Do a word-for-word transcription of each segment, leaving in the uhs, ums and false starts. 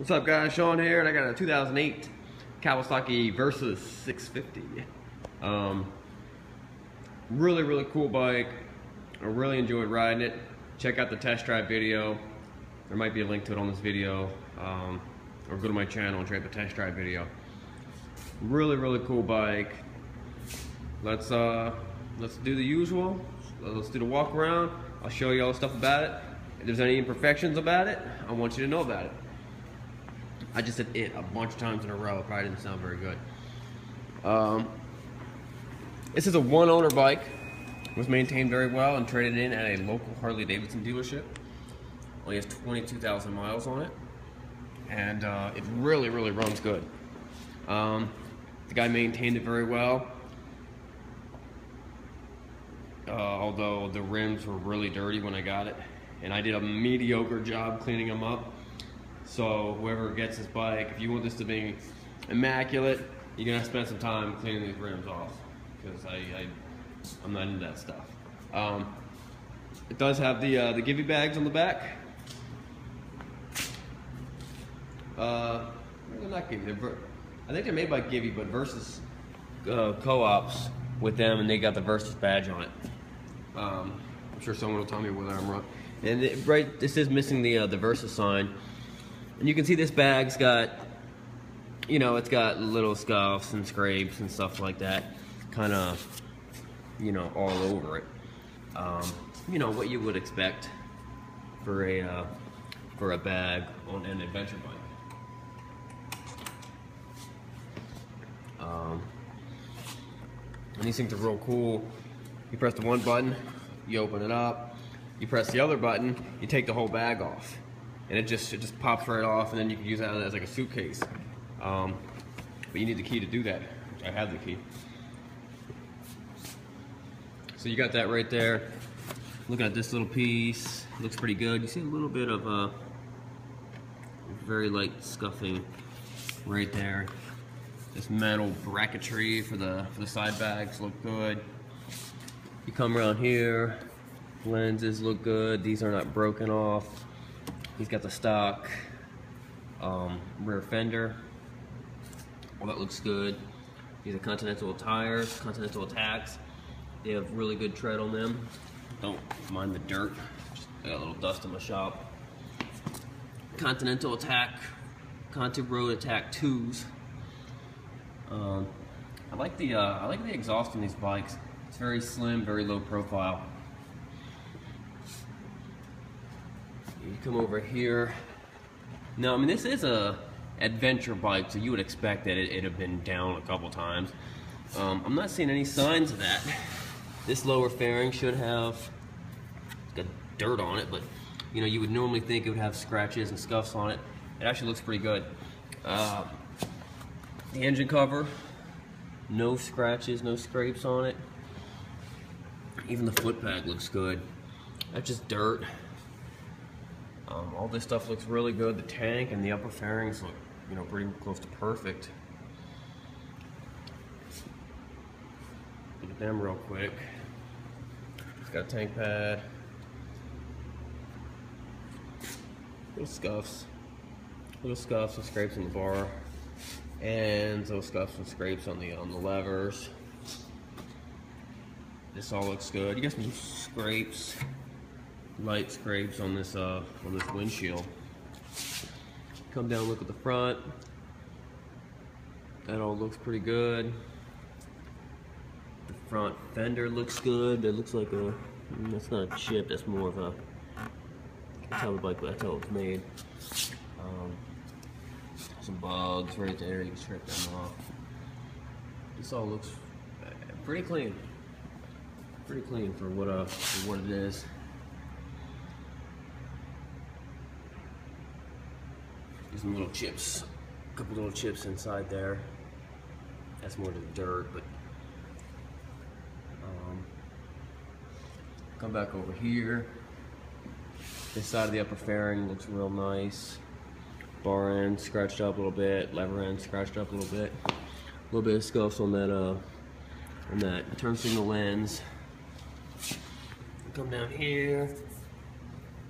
What's up guys, Sean here, and I got a two thousand eight Kawasaki Versys six fifty. Um, really, really cool bike. I really enjoyed riding it. Check out the test drive video. There might be a link to it on this video. Um, or go to my channel and check out the test drive video. Really, really cool bike. Let's, uh, let's do the usual. Let's do the walk around. I'll show you all the stuff about it. If there's any imperfections about it, I want you to know about it. I just said it a bunch of times in a row. It probably didn't sound very good. Um, this is a one-owner bike. It was maintained very well and traded in at a local Harley-Davidson dealership. Only has twenty-two thousand miles on it. And uh, it really, really runs good. Um, the guy maintained it very well. Uh, although the rims were really dirty when I got it. And I did a mediocre job cleaning them up. So whoever gets this bike, if you want this to be immaculate, you're gonna spend some time cleaning these rims off, because I, I I'm not into that stuff. Um, it does have the uh, the Givi bags on the back. Uh, they're not Givi. They're, I think they're made by Givi, but Versys uh, co-ops with them, and they got the Versys badge on it. Um, I'm sure someone will tell me whether I'm wrong. And it, right, this is missing the uh, the Versys sign. And you can see this bag's got, you know, it's got little scuffs and scrapes and stuff like that, kind of, you know, all over it. Um, you know what you would expect for a uh, for a bag on an adventure bike. Um, and these things are real cool. You press the one button, you open it up. You press the other button, you take the whole bag off. And it just it just pops right off, and then you can use that as like a suitcase. Um, but you need the key to do that. I have the key. So you got that right there. Looking at this little piece, looks pretty good. You see a little bit of uh, very light scuffing right there. This metal bracketry for the for the side bags look good. You come around here, lenses look good. These are not broken off. He's got the stock um, rear fender. Well, that looks good. These are Continental tires, Continental attacks. They have really good tread on them. Don't mind the dirt. Just got a little dust in my shop. Continental attack, Conti Road attack twos. Um, I like the uh, I like the exhaust on these bikes. It's very slim, very low profile. You come over here. Now, I mean, this is a adventure bike, so you would expect that it, it had been down a couple times. Um, I'm not seeing any signs of that. This lower fairing should have, it's got dirt on it, but you know, you would normally think it would have scratches and scuffs on it. It actually looks pretty good. Uh, the engine cover, no scratches, no scrapes on it. Even the foot pad looks good. That's just dirt. Um, all this stuff looks really good. The tank and the upper fairings look, you know, pretty close to perfect. Look at them real quick. It's got a tank pad. Little scuffs. Little scuffs and scrapes on the bar. And little scuffs and scrapes on the on the levers. This all looks good. You got some scrapes. Light scrapes on this uh, on this windshield. Come down, look at the front. That all looks pretty good. The front fender looks good. It looks like a, that's not a chip. That's more of a, that's how the bike, that's how it's made. Um, some bugs right there. You can strip them off. This all looks pretty clean. Pretty clean for what uh for what it is. Some little chips, a couple little chips inside there. That's more to the dirt, but um, come back over here. This side of the upper fairing looks real nice. Bar end scratched up a little bit, lever end scratched up a little bit. A little bit of scuffs on that uh, on that turn signal lens. Come down here.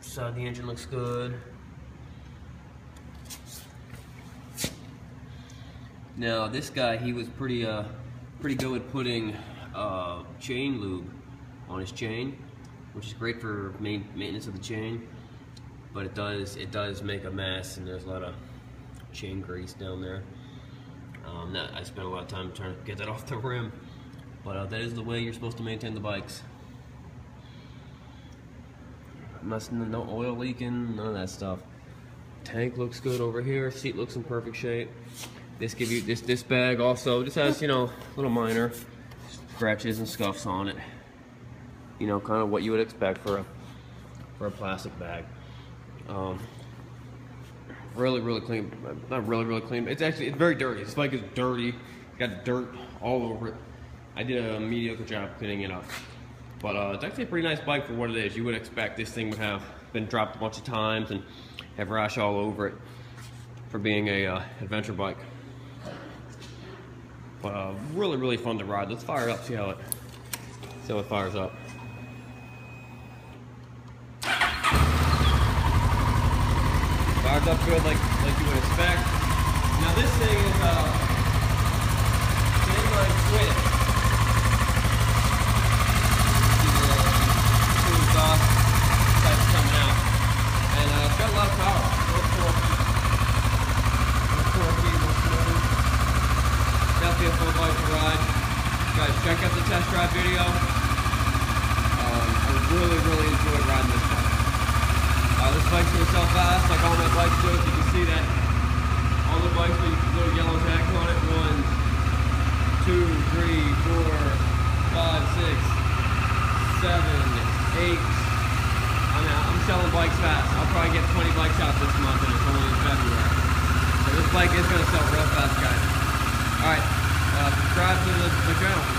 Side of the engine looks good. Now this guy, he was pretty uh, pretty good at putting uh, chain lube on his chain, which is great for main maintenance of the chain, but it does it does make a mess, and there's a lot of chain grease down there. Um, that, I spent a lot of time trying to get that off the rim, but uh, that is the way you're supposed to maintain the bikes. No oil leaking, none of that stuff. Tank looks good over here. Seat looks in perfect shape. This give you this this bag also just has, you know, little minor scratches and scuffs on it. You know, kind of what you would expect for a for a plastic bag. Um, really, really clean. Not really, really clean. It's actually it's very dirty. This bike is dirty. It's got dirt all over it. I did a mediocre job cleaning it up. But uh, it's actually a pretty nice bike for what it is. You would expect this thing would have been dropped a bunch of times and have rash all over it for being a uh, adventure bike. But uh, really, really fun to ride. Let's fire it up, see how it, see how it fires up. Fires up good, like like you would expect. Now this thing is uh, inline twin. Got a lot of power. Definitely a full bike to ride. Guys, check out the test drive video. Um, I really, really enjoyed riding this bike. Uh, this bike's going to sell fast, like all my bikes do. If you can see that, all the bikes with little yellow tags on it. One, two, three, four, five, six, seven, eight. I'm selling bikes fast. I'll probably get twenty bikes out this month, and it's only in February. So this bike is going to sell real fast, guys. Alright, uh, subscribe to the, the channel.